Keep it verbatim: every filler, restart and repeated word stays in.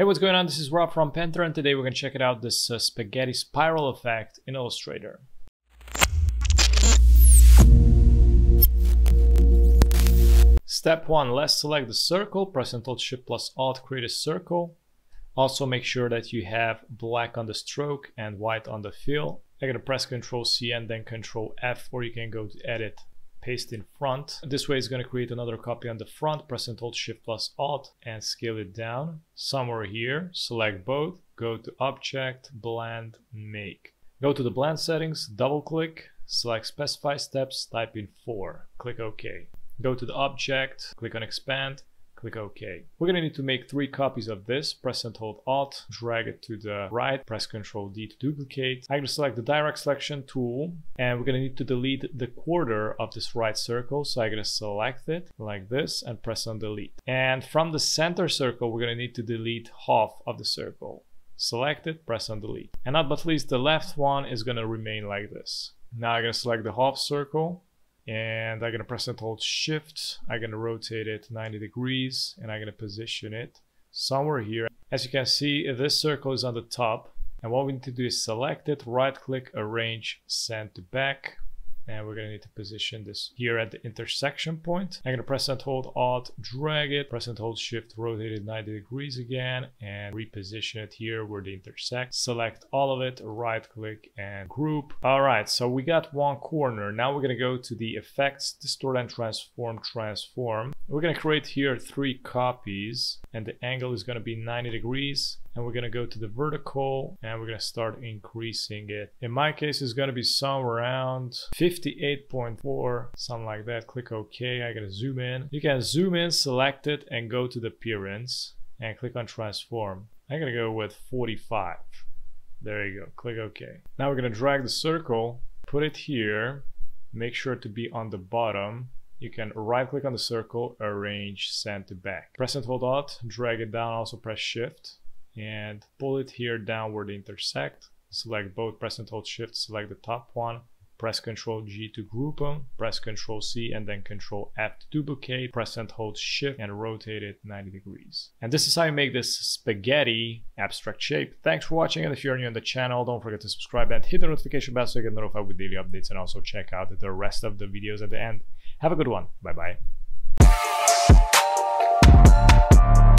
Hey, what's going on? This is Rob from Panther, and today we're going to check it out, this uh, spaghetti spiral effect in Illustrator. Step one, let's select the circle, press and hold shift plus alt, create a circle. Also make sure that you have black on the stroke and white on the fill. I'm going to press Ctrl C and then Ctrl F, or you can go to edit, paste in front. This way it's going to create another copy on the front. Press and hold shift plus alt and scale it down somewhere here. Select both, go to object, blend, make, go to the blend settings, double click, select specify steps, type in four, click OK, go to the object, click on expand, click OK. We're going to need to make three copies of this. Press and hold alt, drag it to the right, press Ctrl D to duplicate. I'm going to select the direct selection tool, and we're going to need to delete the quarter of this right circle. So I'm going to select it like this and press on delete. And from the center circle, we're going to need to delete half of the circle. Select it, press on delete. And not but least, the left one is going to remain like this. Now I'm going to select the half circle, and I'm going to press and hold shift. I'm going to rotate it ninety degrees, and I'm going to position it somewhere here. As you can see, this circle is on the top, and what we need to do is select it, right click, arrange, send to back, and we're going to need to position this here at the intersection point. I'm going to press and hold alt, drag it, press and hold shift, rotate it ninety degrees again, and reposition it here where they intersect. Select all of it, right click and group. All right, so we got one corner. Now we're going to go to the effects, distort and transform, transform. We're going to create here three copies, and the angle is going to be ninety degrees. And we're going to go to the vertical, and we're going to start increasing it. In my case, it's going to be somewhere around fifty-eight point four, something like that. Click OK. I'm going to zoom in. You can zoom in, select it, and go to the appearance and click on transform. I'm going to go with forty-five. There you go. Click OK. Now we're going to drag the circle, put it here, make sure to be on the bottom. You can right click on the circle, arrange, send to back. Press and hold alt, drag it down, also press shift, and pull it here down where they intersect. Select both, press and hold shift, select the top one, press Ctrl G to group them, press Ctrl C and then Ctrl F to duplicate, press and hold shift, and rotate it ninety degrees. And this is how you make this spaghetti abstract shape. Thanks for watching, and if you're new on the channel, don't forget to subscribe and hit the notification bell so you get notified with daily updates, and also check out the rest of the videos at the end. Have a good one. Bye bye.